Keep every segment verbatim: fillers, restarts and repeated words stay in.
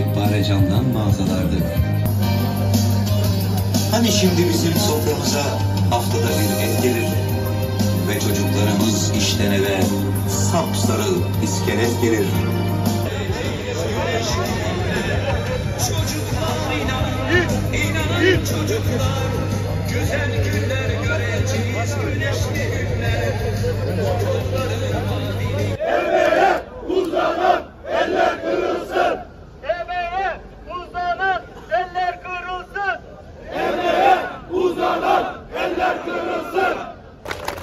ve Baracan'dan mağazalardı. Hani şimdi bizim soframıza haftada bir et gelir ve çocuklarımız işten eve sapsarı iskelet gelir. Çocuklar inanın, inanın çocuklar, güzel günler göreceğiz, güneşli günler, umutların adili. Emeğe uzanan eller kırılsın. Emeğe uzanan eller kırılsın. Emeğe uzanan eller kırılsın.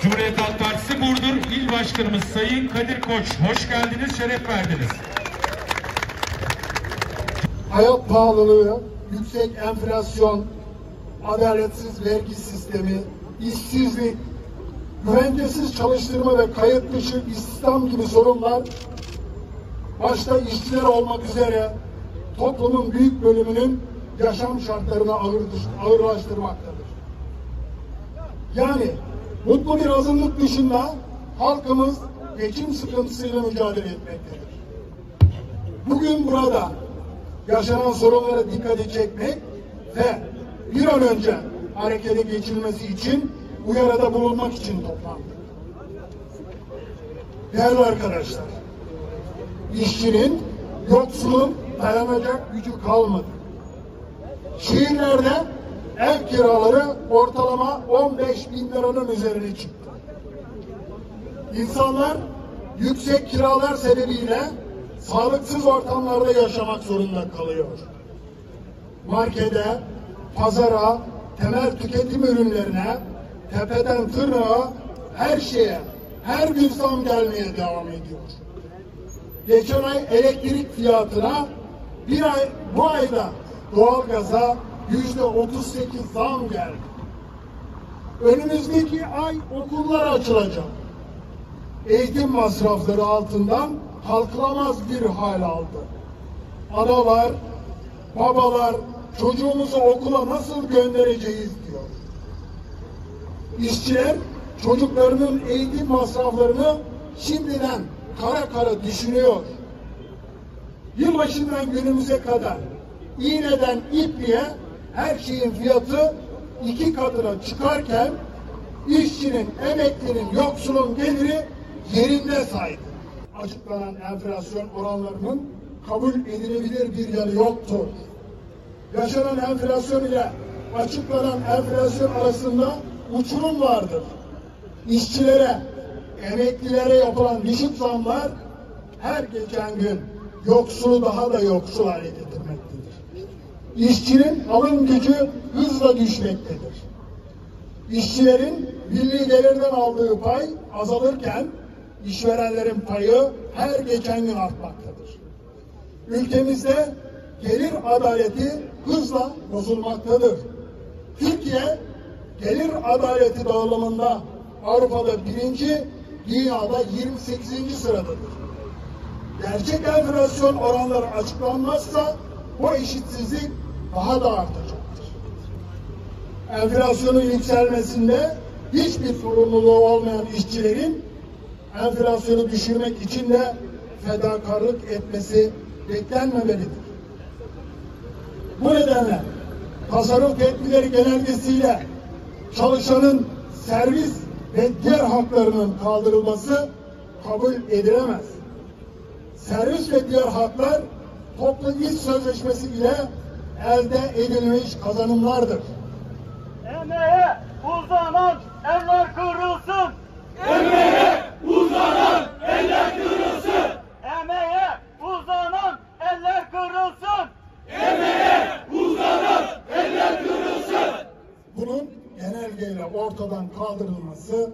Cumhuriyet Halk Partisi Burdur İl Başkanımız Sayın Kadir Koç, hoş geldiniz, şeref verdiniz. Hayat pahalılığı, yüksek enflasyon, adaletsiz vergi sistemi, işsizlik, güvencesiz çalıştırma ve kayıt dışı istihdam gibi sorunlar, başta işçiler olmak üzere toplumun büyük bölümünün yaşam şartlarını ağırlaştırmaktadır. Yani mutlu bir azınlık dışında halkımız geçim sıkıntısıyla mücadele etmektedir. Bugün burada yaşanan sorunlara dikkati çekmek ve bir an önce harekete geçilmesi için uyarıda bulunmak için toplandık. Değerli arkadaşlar, işçinin, yoksulun dayanacak gücü kalmadı. Şehirlerde ev kiraları ortalama on beş bin liranın üzerine çıktı. İnsanlar yüksek kiralar sebebiyle sağlıksız ortamlarda yaşamak zorunda kalıyor. Markete, pazara, temel tüketim ürünlerine, tepeden tırnağa, her şeye, her gün zam gelmeye devam ediyor. Geçen ay elektrik fiyatına, bir ay bu ayda doğalgaza yüzde otuz sekiz zam geldi. Önümüzdeki ay okullar açılacak. Eğitim masrafları altından kalkılamaz bir hal aldı. Analar, babalar çocuğumuzu okula nasıl göndereceğiz diyor. İşçiler çocuklarının eğitim masraflarını şimdiden kara kara düşünüyor. Yılbaşından günümüze kadar iğneden ipliğe her şeyin fiyatı iki katına çıkarken işçinin, emeklinin, yoksulun geliri yerinde saydı. Açıklanan enflasyon oranlarının kabul edilebilir bir yanı yoktur. Yaşanan enflasyon ile açıklanan enflasyon arasında uçurum vardır. İşçilere, emeklilere yapılan düşük zamlar her geçen gün yoksulu daha da yoksul hale getirmektedir. İşçinin alım gücü hızla düşmektedir. İşçilerin milli gelirden aldığı pay azalırken İşverenlerin payı her geçen gün artmaktadır. Ülkemizde gelir adaleti hızla bozulmaktadır. Türkiye gelir adaleti dağılımında Avrupa'da birinci, dünyada yirmi sekizinci sıradadır. Gerçek enflasyon oranları açıklanmazsa bu eşitsizlik daha da artacaktır. Enflasyonun yükselmesinde hiçbir sorumluluğu olmayan işçilerin enflasyonu düşürmek için de fedakarlık etmesi beklenmemelidir. Bu nedenle tasarruf tedbirleri genelgesiyle çalışanın servis ve diğer haklarının kaldırılması kabul edilemez. Servis ve diğer haklar toplu iş sözleşmesi ile elde edilmiş kazanımlardır. Emeğe uzanan eller kırılsın. Emeğe uzanan eller kırılsın. Emeğe uzanan eller kırılsın. Emeğe uzanan eller kırılsın. Bunun genelgeyle ortadan kaldırılması,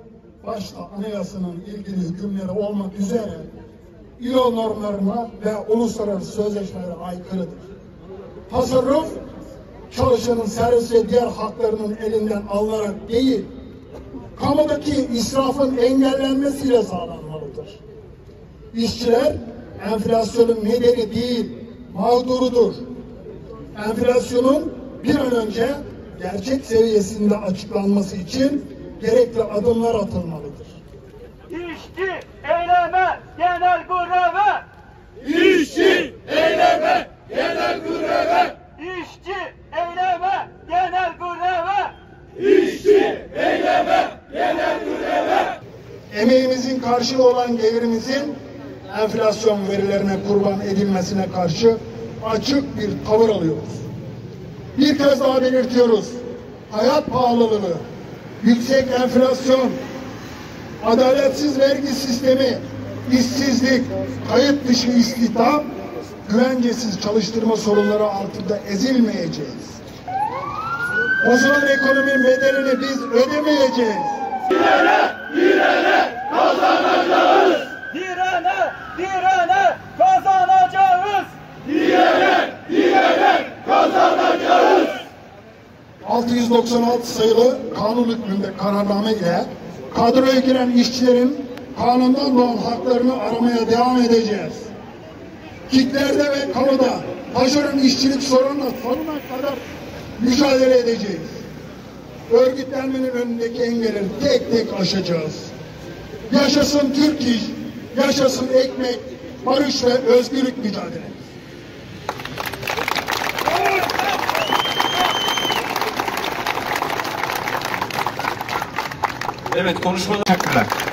başta anayasanın ilgili hükümleri olmak üzere I L O normlarına ve uluslararası sözleşmelere aykırıdır. Tasarruf, çalışanın servis ve diğer haklarının elinden alınarak değil, kamudaki israfın engellenmesiyle sağlanmalıdır. İşçiler enflasyonun nedeni değil, mağdurudur. Enflasyonun bir an önce gerçek seviyesinde açıklanması için gerekli adımlar atılmalıdır. İşçi eyleme genel kurulu. İşçi eyleme genel göreve, işçi eyleme, genel göreve, işçi eyleme, genel göreve. Emeğimizin karşılığı olan gelirimizin enflasyon verilerine kurban edilmesine karşı açık bir tavır alıyoruz. Bir kez daha belirtiyoruz. Hayat pahalılığı, yüksek enflasyon, adaletsiz vergi sistemi, işsizlik, kayıt dışı istihdam, güvencesiz çalıştırma sorunları altında ezilmeyeceğiz. Bozulan ekonominin bedelini biz ödemeyeceğiz. Direne, direne kazanacağız. Direne, direne kazanacağız. Direne, direne kazanacağız. altı yüz doksan altı sayılı kanun hükmünde kararname ile kadroya giren işçilerin kanundan doğan haklarını aramaya devam edeceğiz. Kitlerde ve kamuda taşeron işçilik sorununa sonuna kadar mücadele edeceğiz. Örgütlenmenin önündeki engelleri tek tek aşacağız. Yaşasın Türk iş, yaşasın ekmek, barış ve özgürlük mücadelesi. Evet, konuşmalar hakkında.